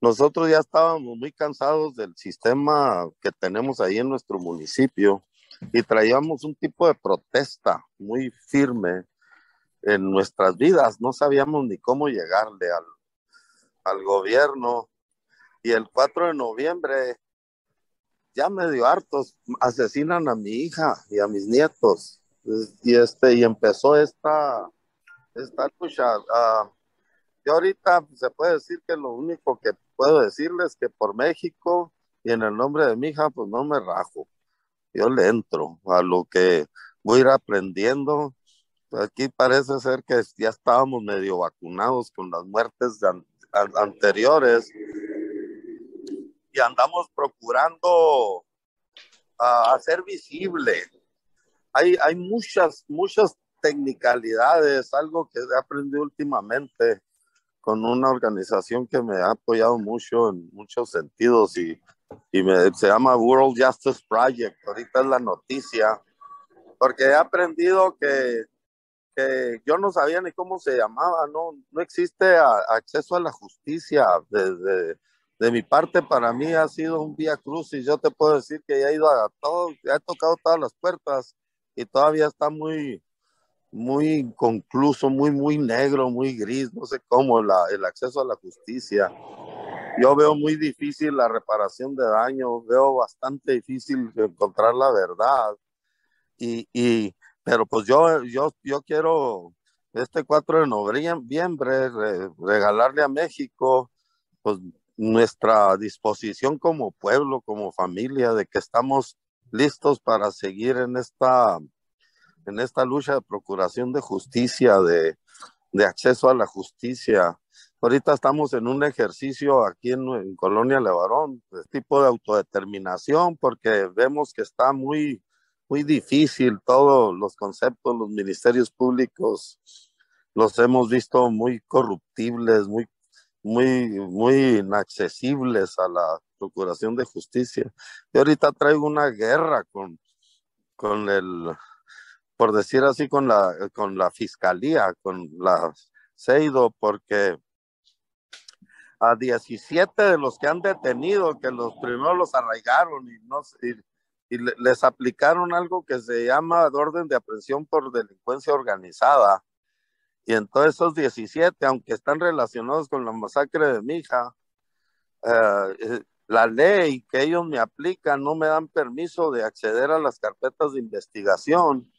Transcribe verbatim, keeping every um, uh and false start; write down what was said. Nosotros ya estábamos muy cansados del sistema que tenemos ahí en nuestro municipio y traíamos un tipo de protesta muy firme en nuestras vidas. No sabíamos ni cómo llegarle al, al gobierno. Y el cuatro de noviembre, ya medio hartos, asesinan a mi hija y a mis nietos. Y, este, y empezó esta, esta lucha. Uh, yo ahorita se puede decir que lo único que puedo decirles que por México y en el nombre de mi hija, pues no me rajo. Yo le entro a lo que voy a ir aprendiendo. Aquí parece ser que ya estábamos medio vacunados con las muertes an- an- anteriores y andamos procurando uh, hacer visible. Hay, hay muchas, muchas tecnicalidades, algo que he aprendido últimamente con una organización que me ha apoyado mucho en muchos sentidos y, y me, se llama World Justice Project. Ahorita es la noticia, porque he aprendido que, que yo no sabía ni cómo se llamaba, no, no existe a, acceso a la justicia desde... De mi parte, para mí ha sido un vía crucis. Yo te puedo decir que ya he ido a todo, ya he tocado todas las puertas y todavía está muy, muy inconcluso, muy, muy negro, muy gris, no sé cómo, la, el acceso a la justicia. Yo veo muy difícil la reparación de daños, veo bastante difícil encontrar la verdad. Y, y, pero pues yo, yo, yo quiero este cuatro de noviembre re, regalarle a México, pues, nuestra disposición como pueblo, como familia, de que estamos listos para seguir en esta, en esta lucha de procuración de justicia, de, de acceso a la justicia. Ahorita estamos en un ejercicio aquí en, en Colonia LeBarón, de tipo de autodeterminación, porque vemos que está muy, muy difícil todos los conceptos, los ministerios públicos, los hemos visto muy corruptibles, muy muy, muy inaccesibles a la procuración de justicia. Yo ahorita traigo una guerra con, con el, por decir así, con la, con la fiscalía, con la CEIDO, porque a diecisiete de los que han detenido, que los primeros los arraigaron y, no, y, y les aplicaron algo que se llama orden de aprehensión por delincuencia organizada. Y entonces esos diecisiete, aunque están relacionados con la masacre de mi hija, eh, la ley que ellos me aplican no me dan permiso de acceder a las carpetas de investigación